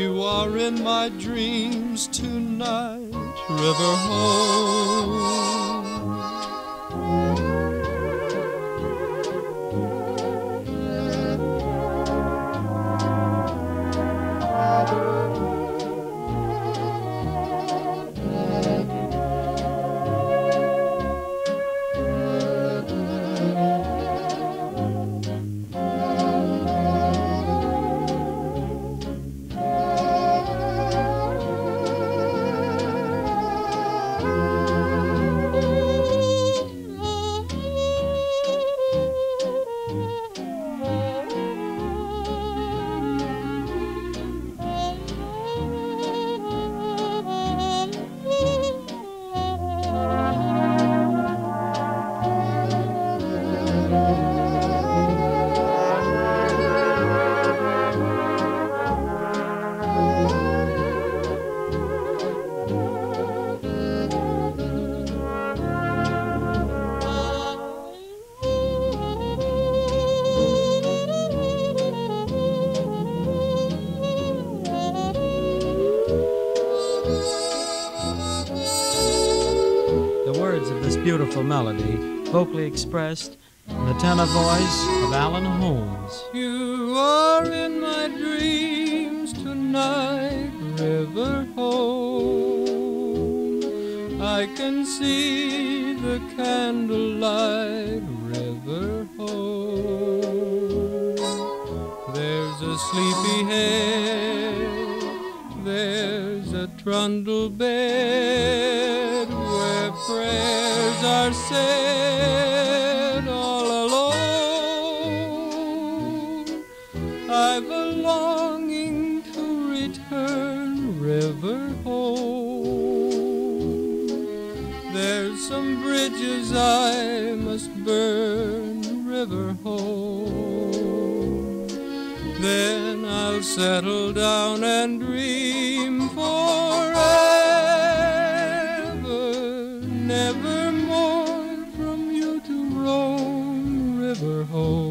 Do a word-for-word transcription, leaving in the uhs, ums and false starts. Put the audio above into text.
You are in my dreams tonight, River Home. Beautiful melody, vocally expressed in the tenor voice of Alan Holmes. You are in my dreams tonight, River home. I can see the candlelight, River home. There's a sleepy head, there's a trundle bed where prayer are said all alone. I've a longing to return, River home. There's some bridges I must burn, River home. Then I'll settle down and dream forever, never more. Home.